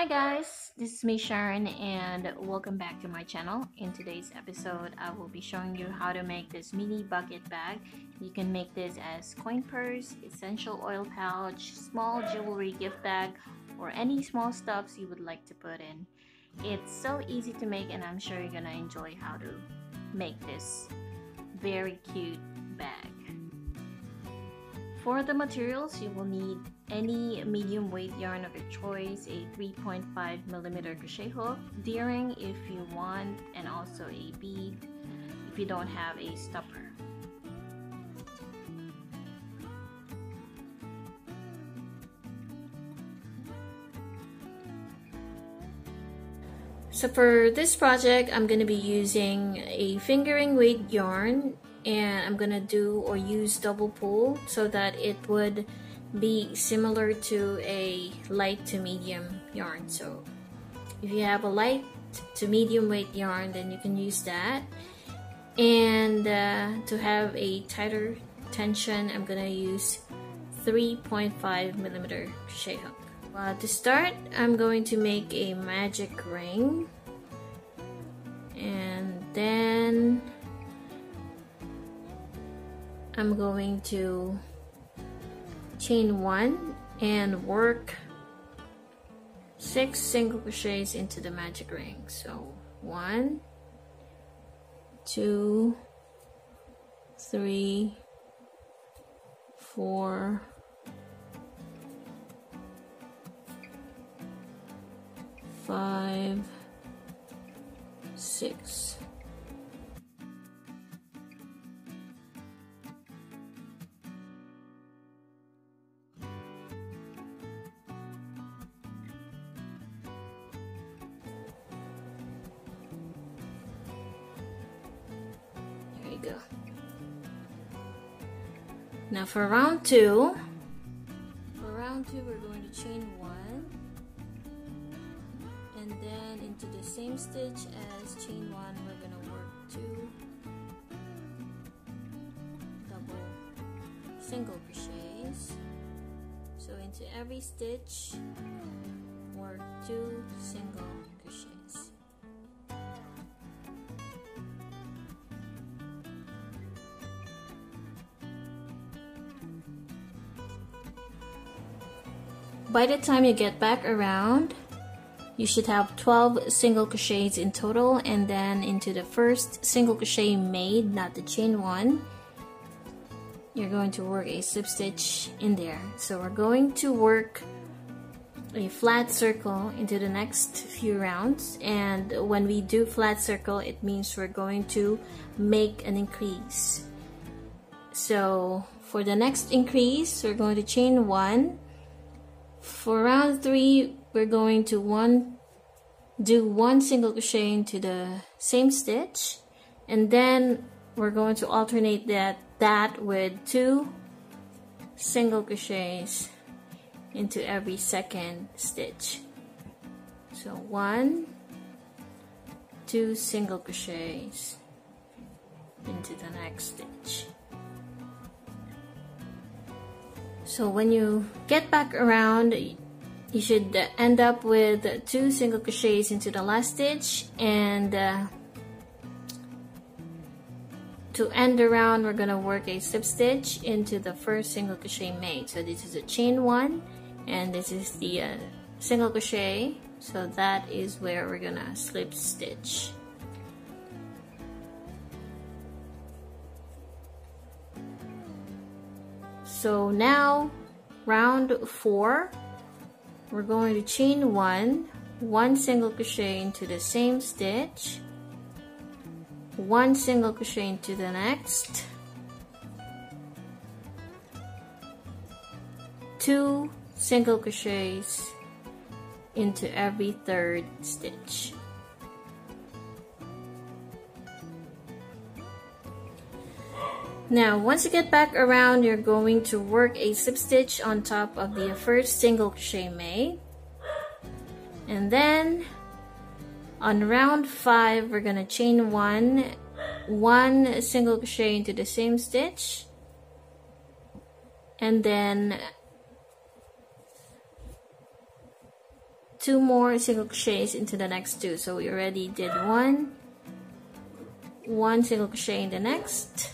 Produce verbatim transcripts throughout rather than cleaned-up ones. Hi guys, this is me Sharon and welcome back to my channel. In today's episode, I will be showing you how to make this mini bucket bag. You can make this as coin purse, essential oil pouch, small jewelry gift bag, or any small stuffs you would like to put in. It's so easy to make and I'm sure you're gonna enjoy how to make this very cute bag. For the materials, you will need any medium weight yarn of your choice, a three point five millimeter crochet hook, D-ring if you want, and also a bead if you don't have a stopper. So for this project, I'm going to be using a fingering weight yarn, and I'm going to do or use double pull so that it would be similar to a light to medium yarn. So if you have a light to medium weight yarn, then you can use that. And uh, to have a tighter tension, I'm gonna use three point five millimeter crochet hook. Uh, to start, I'm going to make a magic ring, and then I'm going to chain one and work six single crochets into the magic ring. So one, two, three, four, five, six. Go. Now for round two, for round two we're going to chain one and then into the same stitch as chain one we're going to work two double single crochets. So into every stitch work two single crochets. By the time you get back around, you should have twelve single crochets in total, and then into the first single crochet made, not the chain one, you're going to work a slip stitch in there. So we're going to work a flat circle into the next few rounds, and when we do flat circle, it means we're going to make an increase. So for the next increase, we're going to chain one. For round three, we're going to one do one single crochet into the same stitch, and then we're going to alternate that that with two single crochets into every second stitch. So one, two single crochets into the next stitch. So when you get back around, you should end up with two single crochets into the last stitch, and uh, to end the round we're gonna work a slip stitch into the first single crochet made. So this is a chain one and this is the uh, single crochet, so that is where we're gonna slip stitch. So now, round four, we're going to chain one, one single crochet into the same stitch, one single crochet into the next, two single crochets into every third stitch. Now, once you get back around, you're going to work a slip stitch on top of the first single crochet made. And then, on round five, we're gonna chain one, one single crochet into the same stitch, and then two more single crochets into the next two. So we already did one, one single crochet in the next,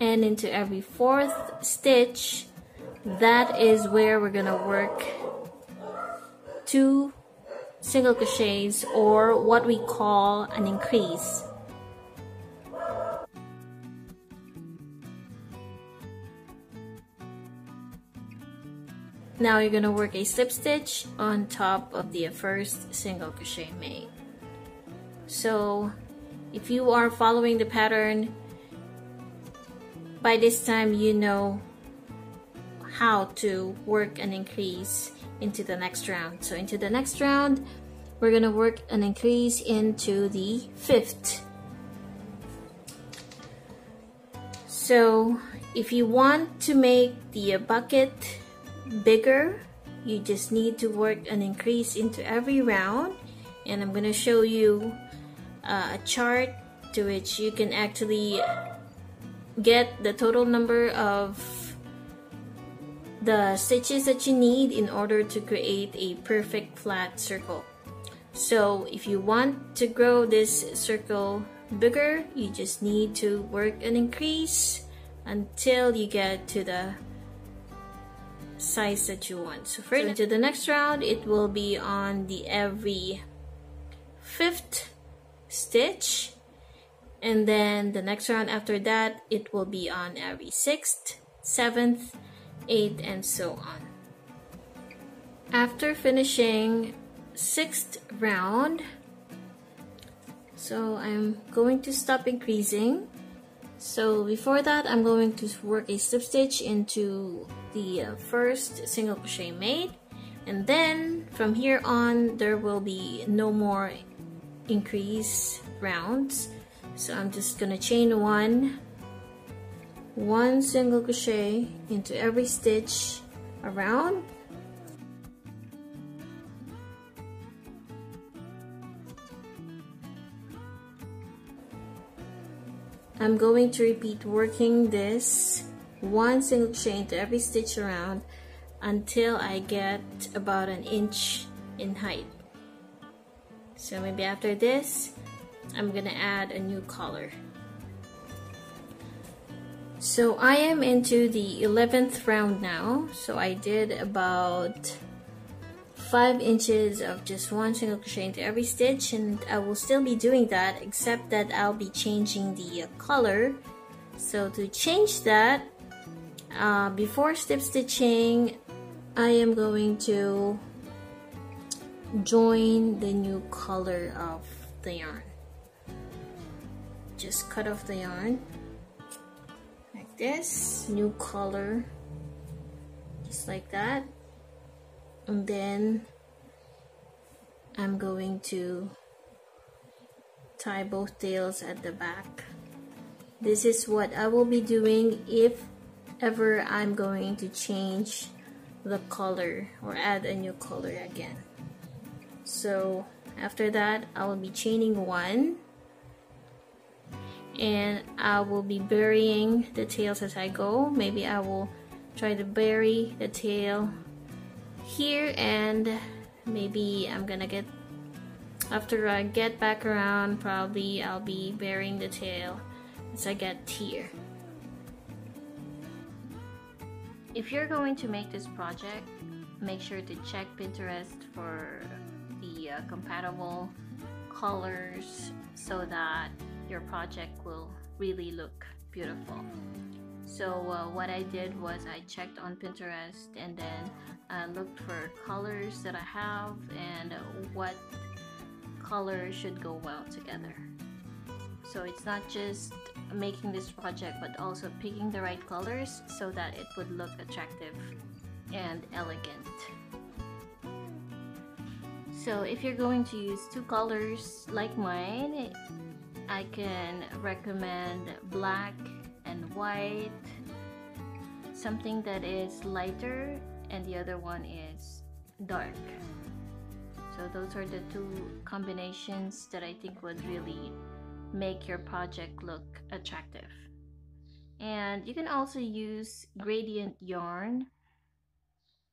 and into every fourth stitch. That is where we're gonna work two single crochets, or what we call an increase. Now you're gonna work a slip stitch on top of the first single crochet made. So if you are following the pattern, by this time you know how to work an increase into the next round. So into the next round, we're gonna work an increase into the fifth. So if you want to make the bucket bigger, you just need to work an increase into every round, and I'm gonna show you uh, a chart to which you can actually get the total number of the stitches that you need in order to create a perfect flat circle. So if you want to grow this circle bigger, you just need to work an increase until you get to the size that you want. So further to the next round, it will be on the every fifth stitch, and then the next round after that, it will be on every sixth, seventh, eighth, and so on. After finishing sixth round, so I'm going to stop increasing. So before that, I'm going to work a slip stitch into the first single crochet made, and then from here on there will be no more increase rounds. So I'm just gonna chain one one single crochet into every stitch around. I'm going to repeat working this one single crochet into every stitch around until I get about an inch in height. So maybe after this, I'm gonna add a new color. So I am into the eleventh round now. So I did about five inches of just one single crochet into every stitch, and I will still be doing that, except that I'll be changing the color. So to change that, Uh, before slip stitching, I am going to join the new color of the yarn. Just cut off the yarn like this, new color, just like that, and then I'm going to tie both tails at the back. This is what I will be doing if ever I'm going to change the color or add a new color again. So after that, I will be chaining one, and I will be burying the tails as I go. Maybe I will try to bury the tail here, and maybe I'm gonna get, after I get back around, probably I'll be burying the tail as I get here. If you're going to make this project, make sure to check Pinterest for the uh, compatible colors so that your project will really look beautiful. So uh, what I did was I checked on Pinterest, and then I looked for colors that I have and what color should go well together. So it's not just making this project, but also picking the right colors so that it would look attractive and elegant. So if you're going to use two colors like mine, I can recommend black and white, something that is lighter, and the other one is dark. So those are the two combinations that I think would really make your project look attractive. And you can also use gradient yarn.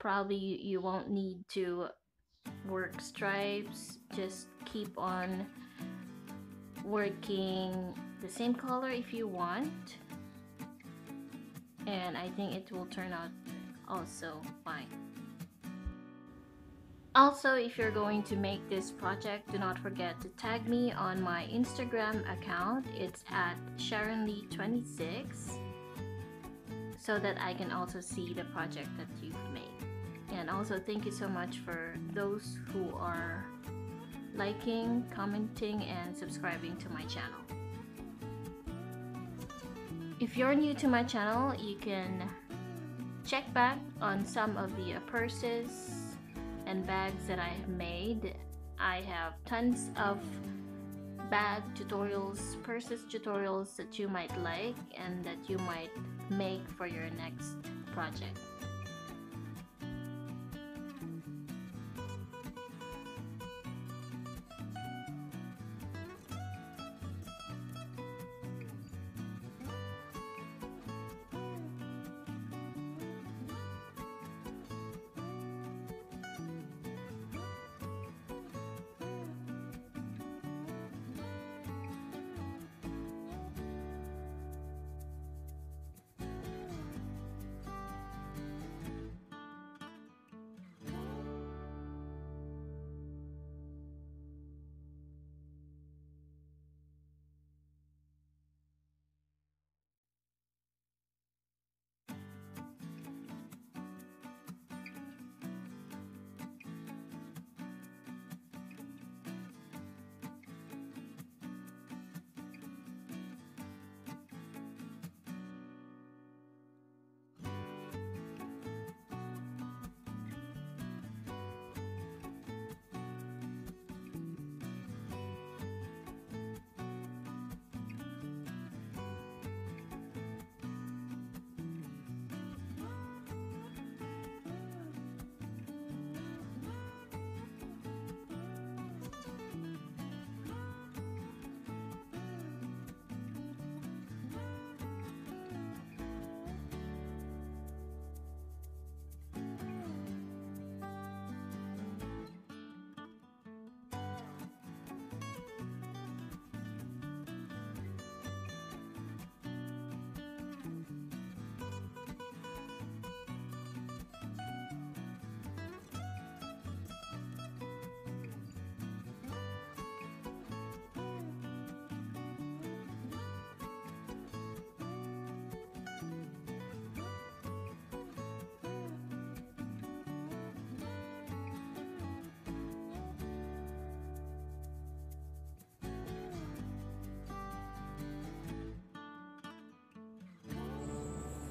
Probably you won't need to work stripes, just keep on working the same color if you want, and I think it will turn out also fine. Also, if you're going to make this project, do not forget to tag me on my Instagram account. It's at Sharon Lee twenty-six, so that I can also see the project that you've made. And also, thank you so much for those who are liking, commenting, and subscribing to my channel. If you're new to my channel, you can check back on some of the purses and bags that I have made. I have tons of bag tutorials, purses tutorials that you might like and that you might make for your next project.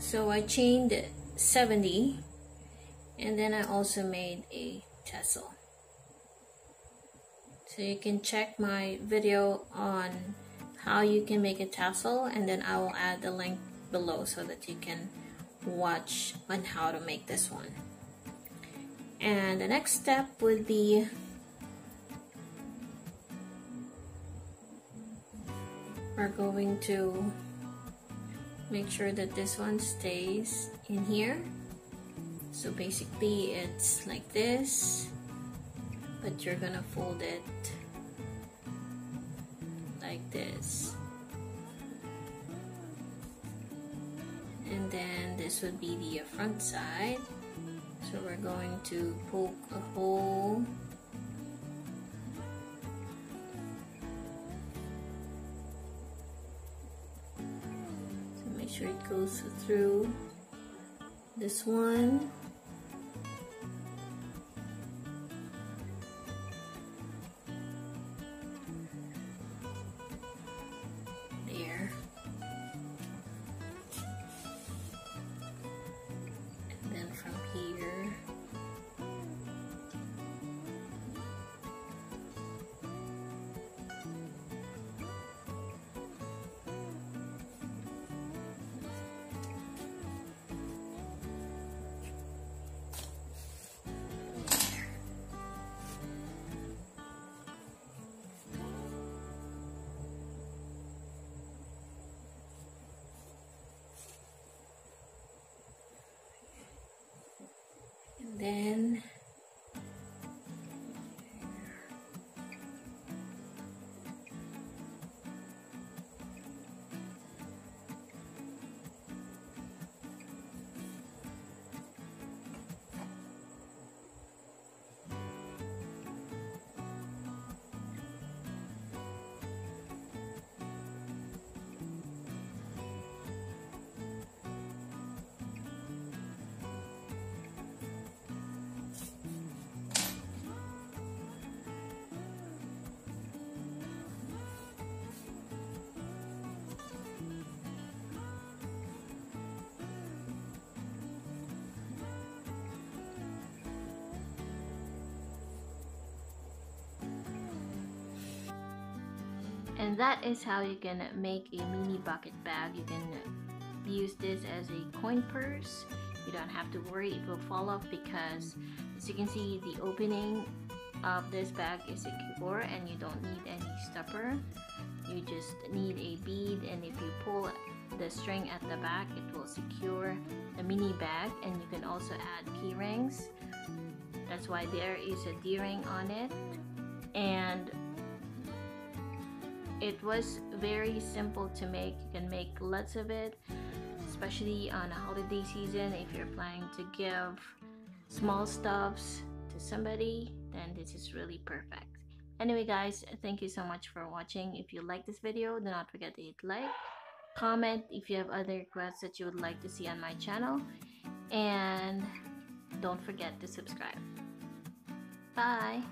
So I chained seventy, and then I also made a tassel. So you can check my video on how you can make a tassel, and then I will add the link below so that you can watch on how to make this one. And the next step would be we're going to make sure that this one stays in here. So basically it's like this, but you're gonna fold it like this, and then this would be the front side. So we're going to poke a hole . Sure it goes through this one, there, and then from here then And that is how you can make a mini bucket bag. You can use this as a coin purse. You don't have to worry it will fall off, because as you can see, the opening of this bag is secure and you don't need any stopper. You just need a bead, and if you pull the string at the back, it will secure the mini bag. And you can also add key rings. That's why there is a D-ring on it. And it was very simple to make. You can make lots of it, especially on a holiday season. If you're planning to give small stuffs to somebody, then this is really perfect. Anyway guys, thank you so much for watching. If you like this video, do not forget to hit like, comment if you have other requests that you would like to see on my channel, and don't forget to subscribe. Bye!